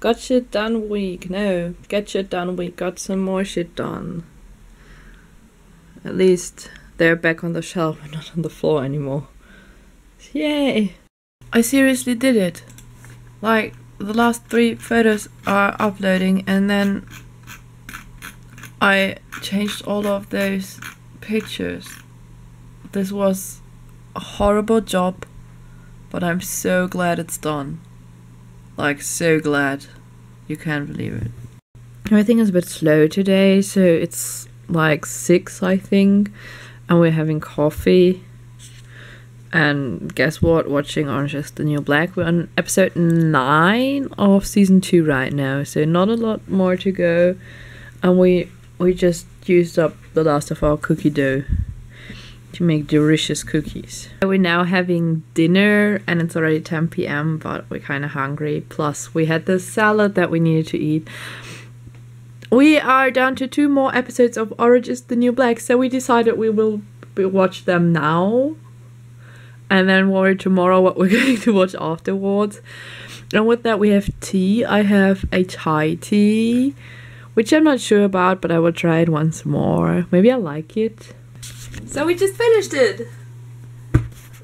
Got shit done week. No, get shit done week. Got some more shit done. At least they're back on the shelf and not on the floor anymore. Yay! I seriously did it. Like, the last 3 photos are uploading, and then I changed all of those pictures. This was a horrible job, but I'm so glad it's done. Like, so glad. You can't believe it. Everything is a bit slow today, so it's like 6, I think, and we're having coffee. And guess what? Watching Orange Is the New Black. We're on episode 9 of season 2 right now, so not a lot more to go. And we just used up the last of our cookie dough to make delicious cookies. We're now having dinner, and it's already 10 p.m, but we're kind of hungry. Plus, we had this salad that we needed to eat. We are down to 2 more episodes of Orange Is the New Black, so we decided we will watch them now. And then worry tomorrow what we're going to watch afterwards. And with that, we have tea. I have a chai tea, which I'm not sure about, but I will try it once more. Maybe I like it. So we just finished it.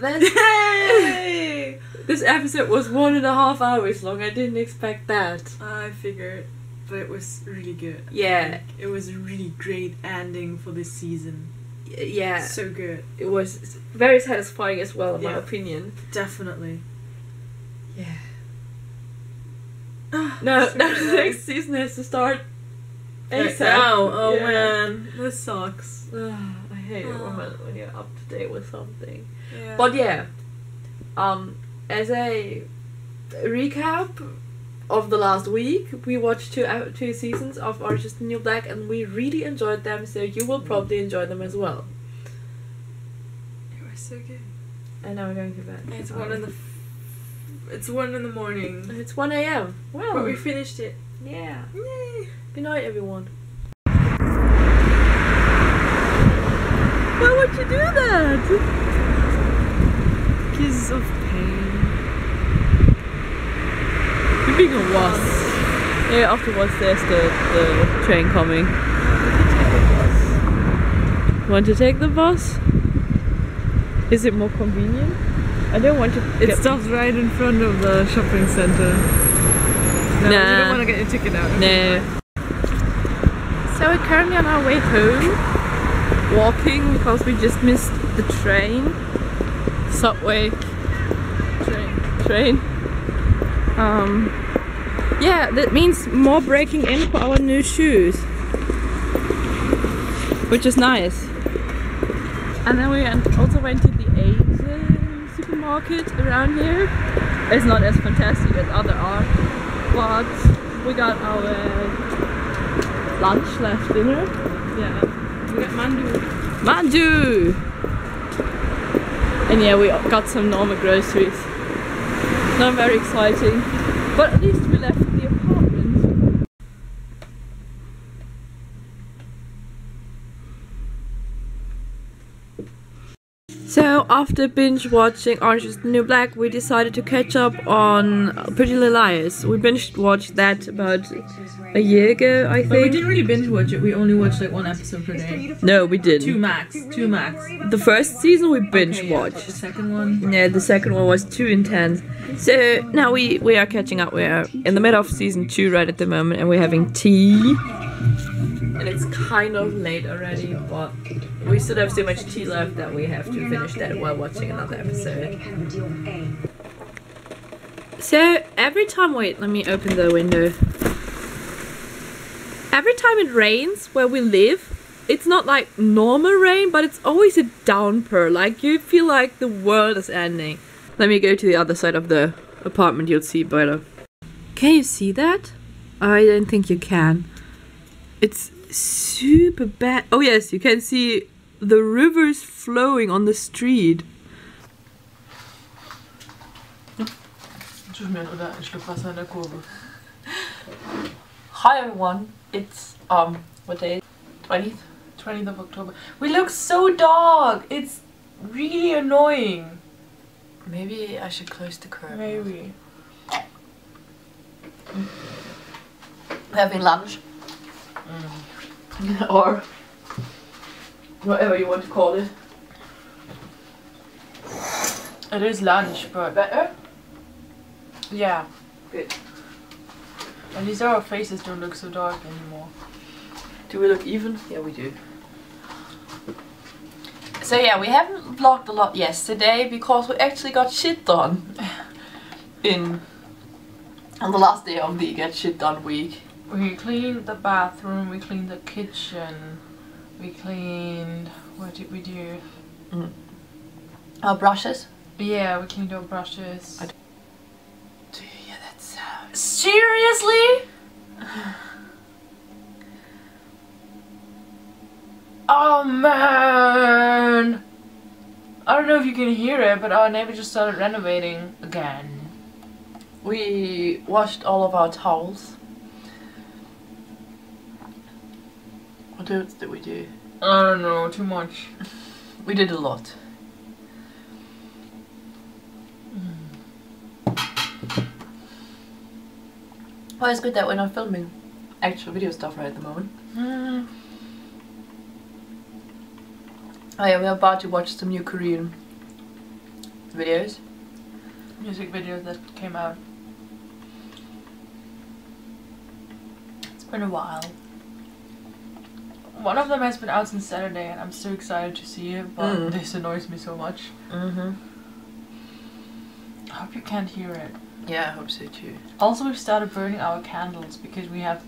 Yay! This episode was 1.5 hours long. I didn't expect that. I figured, but it was really good. Yeah. Like, it was a really great ending for this season. Yeah, so good. It was very satisfying as well, in my opinion. Definitely. Yeah. No, so the next season has to start ASAP. Now, man, this sucks. I hate it when you're up to date with something. Yeah. But yeah, as a recap of the last week, we watched two seasons of Orange Is the New Black, and we really enjoyed them, so you will probably enjoy them as well. They were so good. And now we're going to bed. It's 1 in the morning. It's 1 a.m. Wow. But we finished it. Yeah. Yay. Good night, everyone. Why would you do that? Kisses of pain. Being a wasp. Yeah, afterwards there's the train coming. Want to take the bus? Is it more convenient? I don't want to. It stops right in front of the shopping center. No, nah. You don't want to get your ticket out. No. So we're currently on our way home, walking because we just missed the train. Subway. Train. Yeah, that means more breaking in for our new shoes, which is nice. And then we also went to the Asian supermarket around here. It's not as fantastic as other are, but we got our lunch/dinner. Yeah, we got mandu. And yeah, we got some normal groceries. Not very exciting, but at least we left the apartment. So after binge watching Orange Is the New Black, we decided to catch up on Pretty Little Liars. We binge watched that about a year ago, I think. But we didn't really binge watch it. We only watched like 1 episode per day. No, we didn't. 2 max. The first season we binge watched. Yeah, the second one. Yeah, the second one was too intense. So now we are catching up. We are in the middle of season 2 right at the moment, and we're having tea. And it's kind of late already, but we still have so much tea left that we have to finish that while watching another episode. So every time, wait, let me open the window. Every time it rains where we live, it's not like normal rain, but it's always a downpour. Like, you feel like the world is ending. Let me go to the other side of the apartment, you'll see better. Can you see that? I don't think you can. It's super bad. Oh yes, you can see the rivers flowing on the street. Hi everyone, it's what day? 20th? 20th of October. We look so dark! It's really annoying. Maybe I should close the curtain. Maybe. having lunch or whatever you want to call it. It is lunch, but better. Yeah, good. At least our faces don't look so dark anymore. Do we look even? Yeah, we do. So yeah, we haven't vlogged a lot yesterday because we actually got shit done on the last day of the Get Shit Done week. We cleaned the bathroom, we cleaned the kitchen, we cleaned... what did we do? Our brushes? Yeah, we cleaned our brushes. Do you hear that sound? Seriously? Oh man! I don't know if you can hear it, but our neighbor just started renovating again. We washed all of our towels. What else did we do? I don't know, too much. We did a lot. Well, it's good that we're not filming actual video stuff right at the moment. Oh yeah, we're about to watch some new Korean videos. Music videos that came out. It's been a while. One of them has been out since Saturday and I'm so excited to see it, but this annoys me so much. I hope you can't hear it. Yeah, I hope so too. Also, we've started burning our candles because we have...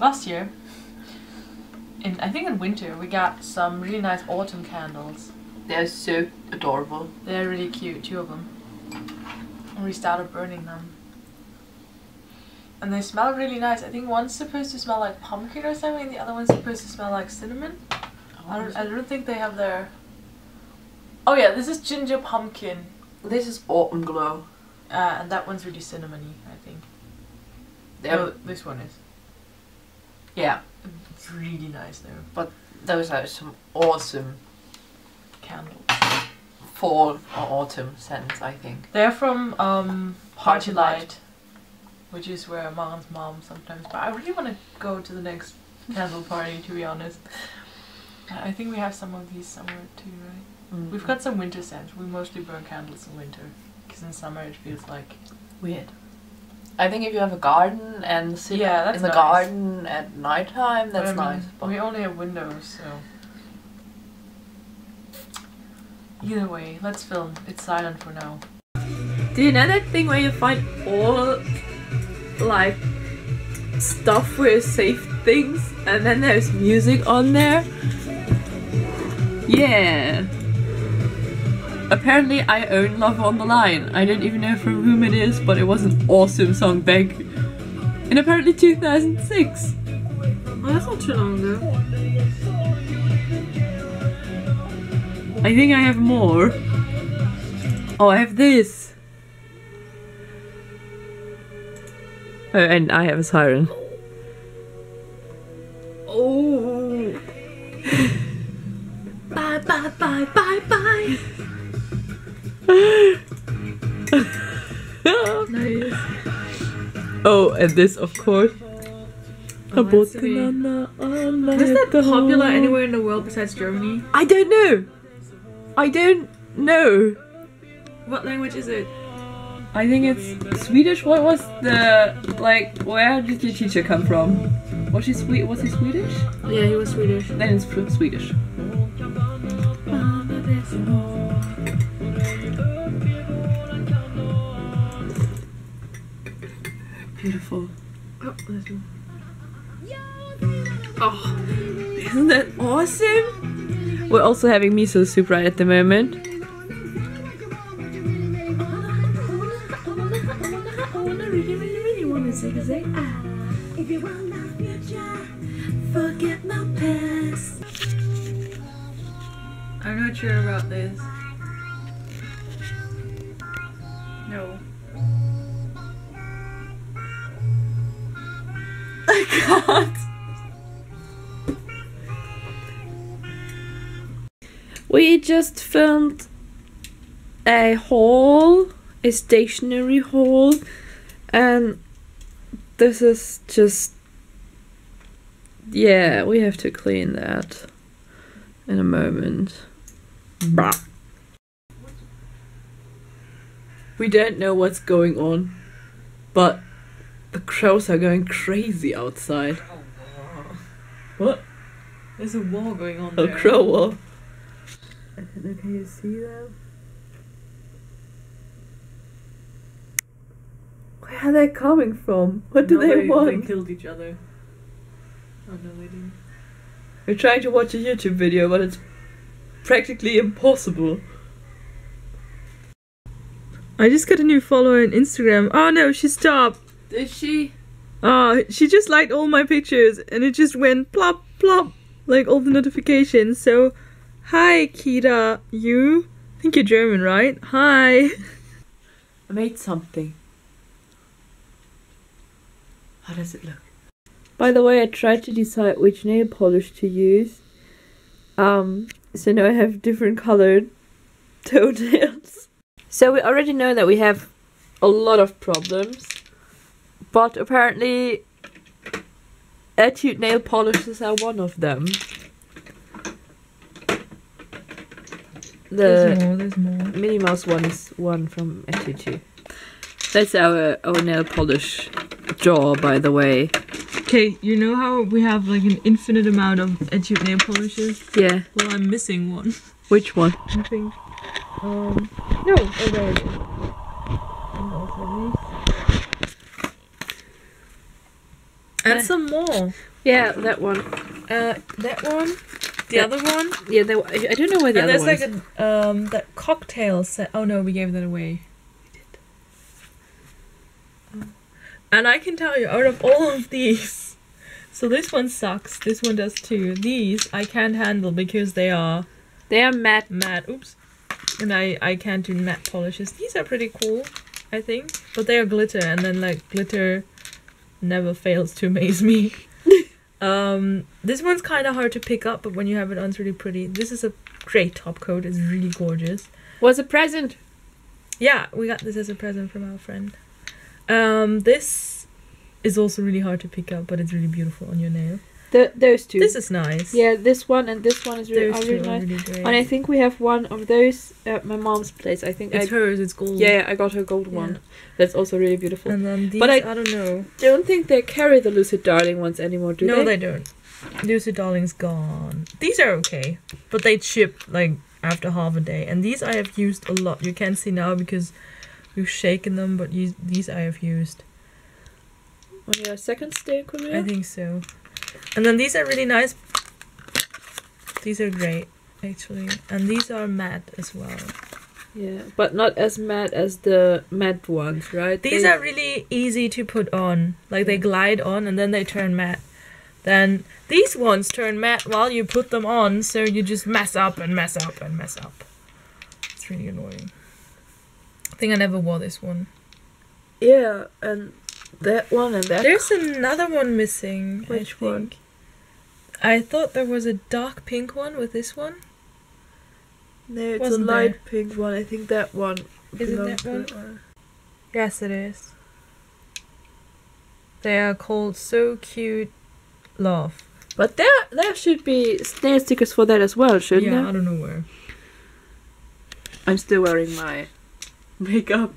last year, I think in winter, we got some really nice autumn candles. They're so adorable. They're really cute, two of them. And we started burning them. And they smell really nice. I think one's supposed to smell like pumpkin or something, and the other one's supposed to smell like cinnamon. I don't think they have their... Oh yeah, this is ginger pumpkin. This is autumn glow. And that one's really cinnamony, I think. No, this one is. Yeah. It's really nice though. But those are some awesome candles. Fall or autumn scents, I think. They're from Party Light, which is where Maran's mom sometimes... But I really want to go to the next candle party, to be honest. I think we have some of these somewhere too, right? We've got some winter scents. We mostly burn candles in winter. Because in summer it feels like weird. I think if you have a garden and sit in the garden at nighttime, that's nice. But we only have windows, so... Either way, let's film. It's silent for now. Do you know that thing where you find all, like, stuff where you save things and then there's music on there? Yeah! Apparently I own Love on the Line. I don't even know from whom it is, but it was an awesome song back in apparently 2006. Well, that's not too long ago. I think I have more. Oh, I have this. Oh, and I have a siren. Oh. Bye, bye, bye, bye, bye. Nice. Oh, and this, of course. Oh, where's that popular anywhere in the world besides Germany? I don't know. I don't know. What language is it? I think it's Swedish. What was the, like, where did your teacher come from? Was he Swedish? Yeah, he was Swedish. Then it's Swedish. Beautiful. Oh, there's more. Oh, isn't that awesome? We're also having miso soup right at the moment. I'm not sure about this. No. God. We just filmed a haul, a stationary haul, and this is just Yeah, we have to clean that in a moment. Bah. We don't know what's going on, but the crows are going crazy outside. What? There's a war going on there. A crow war. I don't know, can you see that? Where are they coming from? What do they want? They killed each other. Oh no, they didn't. We're trying to watch a YouTube video, but it's practically impossible. I just got a new follower on Instagram. Oh no, she stopped. Did she? Oh, she just liked all my pictures and it just went plop plop, like all the notifications. So, hi Kira, you? I think you're German, right? Hi. I made something. How does it look? By the way, I tried to decide which nail polish to use. So now I have different colored toenails. So we already know that we have a lot of problems. But apparently Etude nail polishes are one of them. There's more. Minnie Mouse one is one from Etude too. That's our nail polish jar, by the way. Okay, you know how we have like an infinite amount of Etude nail polishes? Yeah. Well, I'm missing one. Which one? I think. No, oh, there it is. And also these. And some more. Yeah, that one. That one. The other one. Yeah, I don't know where the other one is. And there's like a that cocktail set. Oh no, we gave that away. And I can tell you, out of all of these, so this one sucks, this one does too. These I can't handle because they are matte, oops. And I can't do matte polishes. These are pretty cool, I think, but they are glitter, and then like glitter never fails to amaze me. This one's kind of hard to pick up, but when you have it on, it's really pretty. This is a great top coat, it's really gorgeous. Was a present. Yeah, we got this as a present from our friend. This is also really hard to pick up, but it's really beautiful on your nail. Those two. This is nice. Yeah, this one and this one is really nice. Really great. And I think we have one of those at my mom's place. I think it's hers. It's gold. Yeah, I got her gold one. That's also really beautiful. And then these, but I don't know. Don't think they carry the Lucid Darling ones anymore, do they? No, they don't. Lucid Darling's gone. These are okay, but they chip like after half a day. And these I have used a lot. You can't see now because we've shaken them, but these I have used. On your second stay in Korea? I think so. And then these are really nice. These are great, actually. And these are matte as well. Yeah, but not as matte as the matte ones, right? These are really easy to put on. Like, they glide on and then they turn matte. Then these ones turn matte while you put them on, so you just mess up and mess up and mess up. It's really annoying. I think I never wore this one. Yeah, and that one and that. There's another one missing. Which one? I thought there was a dark pink one with this one. No, it's a light pink one. I think that one. Is it that one? Yes, it is. They are called So Cute Love. But there should be snail stickers for that as well, shouldn't there? Yeah, I don't know where. I'm still wearing my makeup.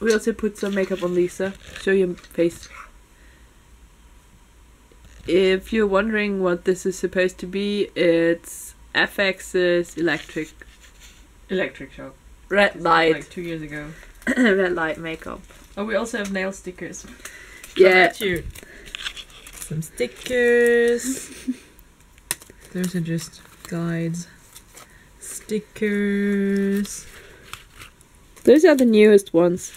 We also put some makeup on Lisa. Show your face. If you're wondering what this is supposed to be, it's FX's electric shock. Red light. Like 2 years ago. Red light makeup. Oh, we also have nail stickers. Yeah. Some stickers. Those are just guides. Stickers. Those are the newest ones.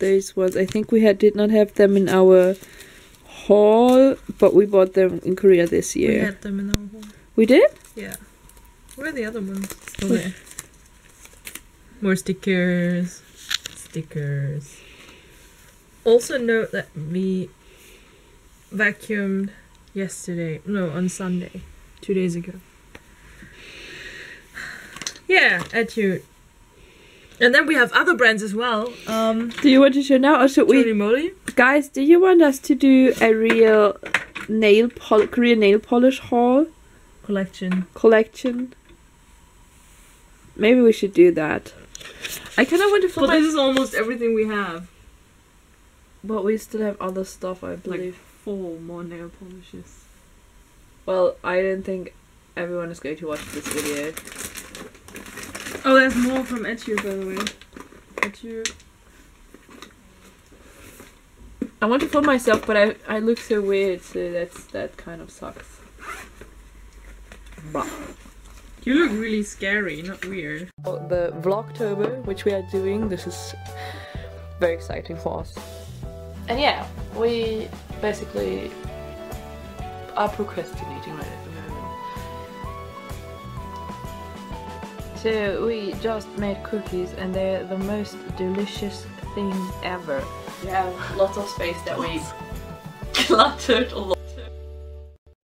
Those ones. I think we did not have them in our haul, but we bought them in Korea this year. We had them in our haul. We did? Yeah. Where are the other ones? Still there. More stickers. Stickers. Also note that we vacuumed yesterday. No, on Sunday. 2 days ago. Yeah, Etude. And then we have other brands as well. Do you want to show now, or should we? Tony Moly. Guys, do you want us to do a real Korean nail polish haul collection. Maybe we should do that. I kind of want to flip. But this is almost everything we have. But we still have other stuff, I believe. Like 4 more nail polishes. Well, I don't think everyone is going to watch this video. Oh, there's more from Etude, by the way. Etude. I want to film myself, but I look so weird, so that kind of sucks. But you look really scary, not weird. The Vlogtober, which we are doing, this is very exciting for us. And yeah, we basically are procrastinating right at the moment. So we just made cookies, and they're the most delicious thing ever. We have lots of space that we cluttered a lot.